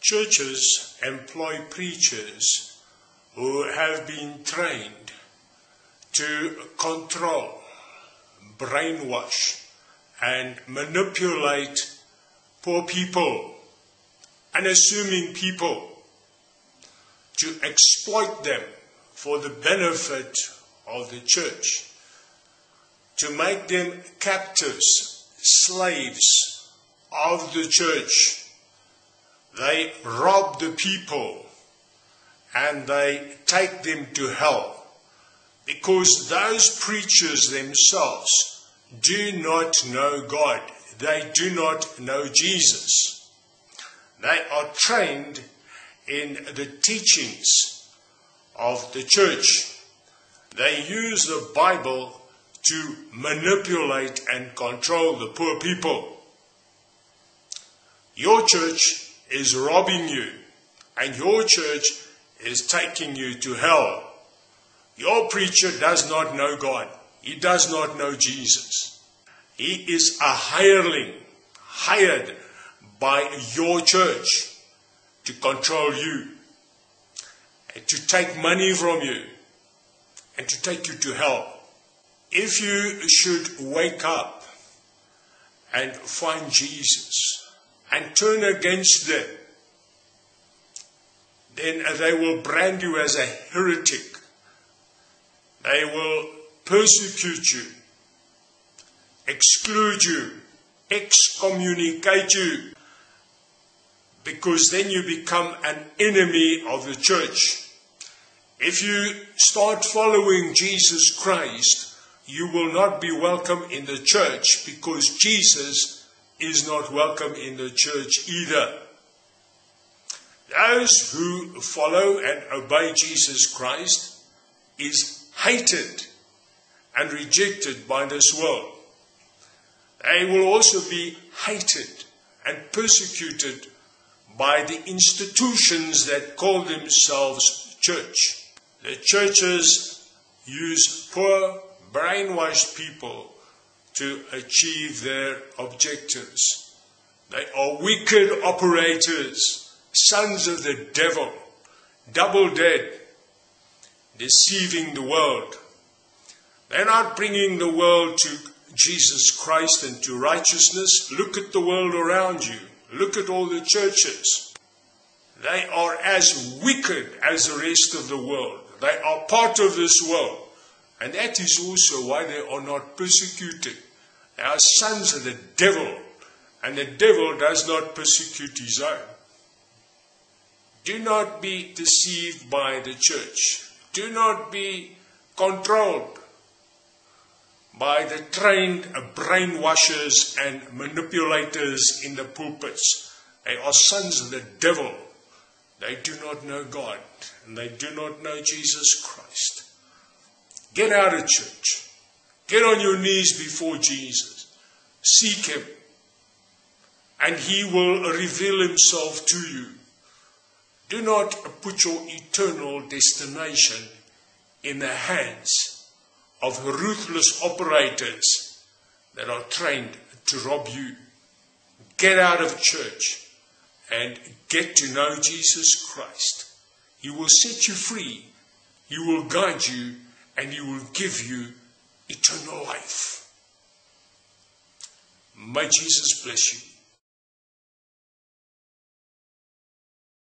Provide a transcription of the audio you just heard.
Churches employ preachers who have been trained to control, brainwash, and manipulate poor people, unassuming people, to exploit them for the benefit of the church, to make them captives, slaves of the church. They rob the people and they take them to hell because those preachers themselves do not know God. They do not know Jesus. They are trained in the teachings of the church. They use the Bible to manipulate and control the poor people. Your church is robbing you, and your church is taking you to hell. Your preacher does not know God. He does not know Jesus. He is a hireling, hired by your church to control you, and to take money from you, and to take you to hell. If you should wake up and find Jesus and turn against them, then they will brand you as a heretic. They will persecute you, exclude you, excommunicate you, because then you become an enemy of the church. If you start following Jesus Christ, you will not be welcome in the church because Jesus is not welcome in the church either. Those who follow and obey Jesus Christ is hated and rejected by this world. They will also be hated and persecuted by the institutions that call themselves church. The churches use poor, brainwashed people to achieve their objectives. They are wicked operators, sons of the devil, double dead, deceiving the world. They're not bringing the world to Jesus Christ and to righteousness. Look at the world around you. Look at all the churches. They are as wicked as the rest of the world. They are part of this world. And that is also why they are not persecuted. They are sons of the devil, and the devil does not persecute his own. Do not be deceived by the church. Do not be controlled by the trained brainwashers and manipulators in the pulpits. They are sons of the devil. They do not know God, and they do not know Jesus Christ. Get out of church. Get on your knees before Jesus. Seek Him, and He will reveal Himself to you. Do not put your eternal destination in the hands of ruthless operators that are trained to rob you. Get out of church and get to know Jesus Christ. He will set you free. He will guide you, and He will give you eternal life. May Jesus bless you.